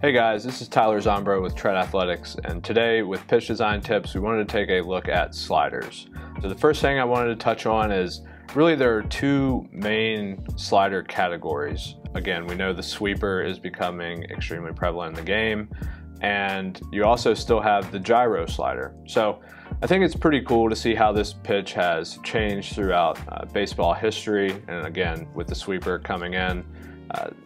Hey guys, this is Tyler Zombro with Tread Athletics, and today with pitch design tips, we wanted to take a look at sliders. So the first thing I wanted to touch on is really there are two main slider categories. Again, we know the sweeper is becoming extremely prevalent in the game, and you also still have the gyro slider. So I think it's pretty cool to see how this pitch has changed throughout baseball history, and again, with the sweeper coming in.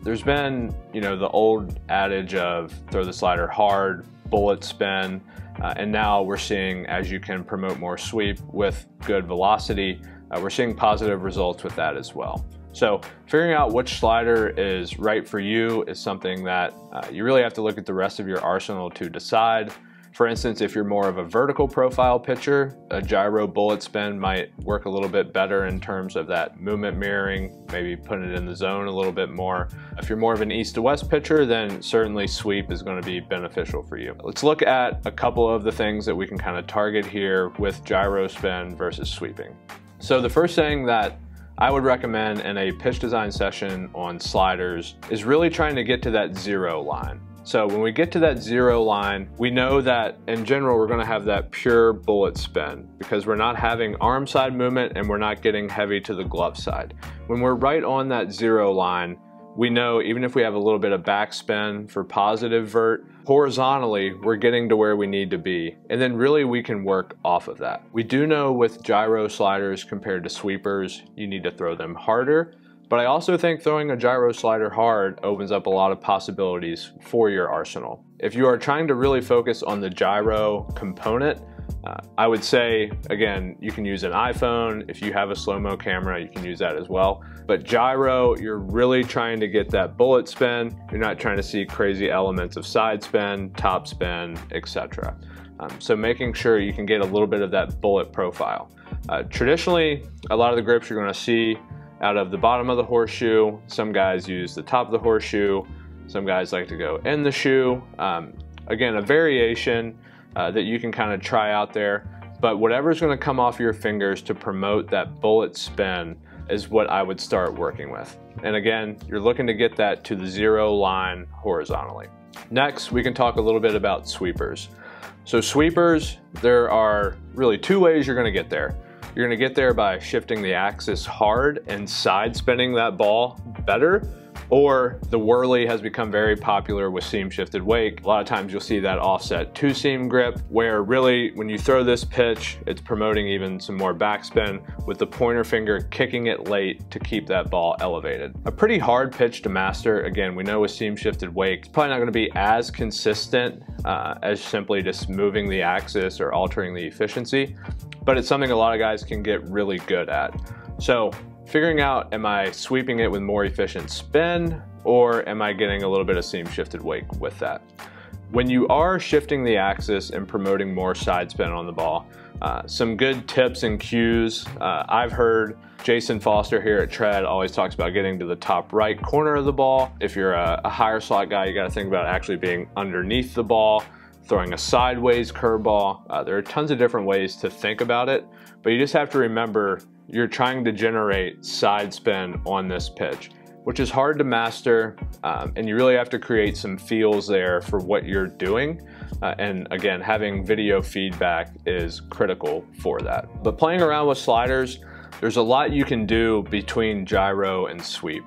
There's been, the old adage of throw the slider hard, bullet spin, and now we're seeing as you can promote more sweep with good velocity, we're seeing positive results with that as well. So figuring out which slider is right for you is something that you really have to look at the rest of your arsenal to decide. For instance, if you're more of a vertical profile pitcher, a gyro bullet spin might work a little bit better in terms of that movement mirroring, maybe putting it in the zone a little bit more. If you're more of an east to west pitcher, then certainly sweep is going to be beneficial for you. Let's look at a couple of the things that we can kind of target here with gyro spin versus sweeping. So the first thing that I would recommend in a pitch design session on sliders is really trying to get to that zero line. So when we get to that zero line, we know that in general, we're gonna have that pure bullet spin because we're not having arm side movement and we're not getting heavy to the glove side. When we're right on that zero line, we know even if we have a little bit of backspin for positive vert, horizontally, we're getting to where we need to be. And then really we can work off of that. We do know with gyro sliders compared to sweepers, you need to throw them harder. But I also think throwing a gyro slider hard opens up a lot of possibilities for your arsenal. If you are trying to really focus on the gyro component, I would say, again, you can use an iPhone. If you have a slow-mo camera, you can use that as well. But gyro, you're really trying to get that bullet spin. You're not trying to see crazy elements of side spin, top spin, etc. So making sure you can get a little bit of that bullet profile. Traditionally, a lot of the grips you're gonna see out of the bottom of the horseshoe. Some guys use the top of the horseshoe. Some guys like to go in the shoe. Again, a variation that you can kind of try out there, but whatever's gonna come off your fingers to promote that bullet spin is what I would start working with. And again, you're looking to get that to the zero line horizontally. Next, we can talk a little bit about sweepers. So sweepers, there are really two ways you're gonna get there. You're gonna get there by shifting the axis hard and side spinning that ball better, or the whirly has become very popular with seam shifted wake. A lot of times you'll see that offset two seam grip where really when you throw this pitch, it's promoting even some more backspin with the pointer finger kicking it late to keep that ball elevated. A pretty hard pitch to master. Again, we know with seam shifted wake, it's probably not gonna be as consistent as simply just moving the axis or altering the efficiency, but it's something a lot of guys can get really good at. So figuring out, am I sweeping it with more efficient spin or am I getting a little bit of seam shifted wake with that? When you are shifting the axis and promoting more side spin on the ball, some good tips and cues I've heard. Jason Foster here at Tread always talks about getting to the top right corner of the ball. If you're a higher slot guy, you gotta think about actually being underneath the ball, throwing a sideways curveball. There are tons of different ways to think about it, but you just have to remember you're trying to generate side spin on this pitch, which is hard to master, and you really have to create some feels there for what you're doing. And again, having video feedback is critical for that. But playing around with sliders, there's a lot you can do between gyro and sweep.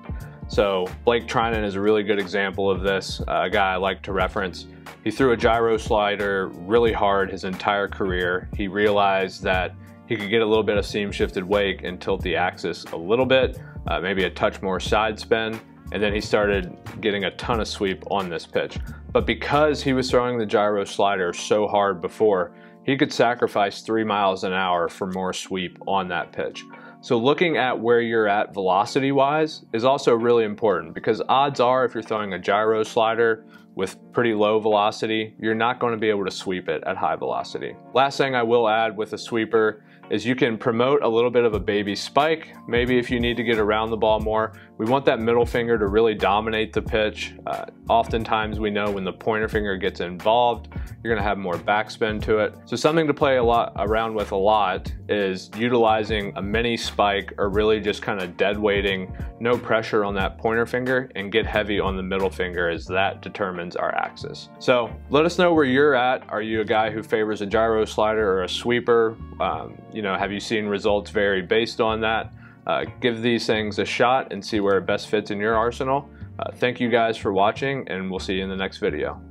So Blake Trinan is a really good example of this, a guy I like to reference. He threw a gyro slider really hard his entire career. He realized that he could get a little bit of seam shifted wake and tilt the axis a little bit, maybe a touch more side spin, and then he started getting a ton of sweep on this pitch. But because he was throwing the gyro slider so hard before, he could sacrifice 3 miles an hour for more sweep on that pitch. So looking at where you're at velocity-wise is also really important because odds are if you're throwing a gyro slider with pretty low velocity, you're not going to be able to sweep it at high velocity. Last thing I will add with a sweeper is you can promote a little bit of a baby spike. Maybe if you need to get around the ball more, We want that middle finger to really dominate the pitch. Oftentimes we know when the pointer finger gets involved, you're gonna have more backspin to it. So something to play around with a lot is utilizing a mini spike or really just kind of dead weighting, no pressure on that pointer finger and get heavy on the middle finger as that determines our axis. So let us know where you're at. Are you a guy who favors a gyro slider or a sweeper? You know, have you seen results vary based on that? Give these things a shot and see where it best fits in your arsenal. Thank you guys for watching, and we'll see you in the next video.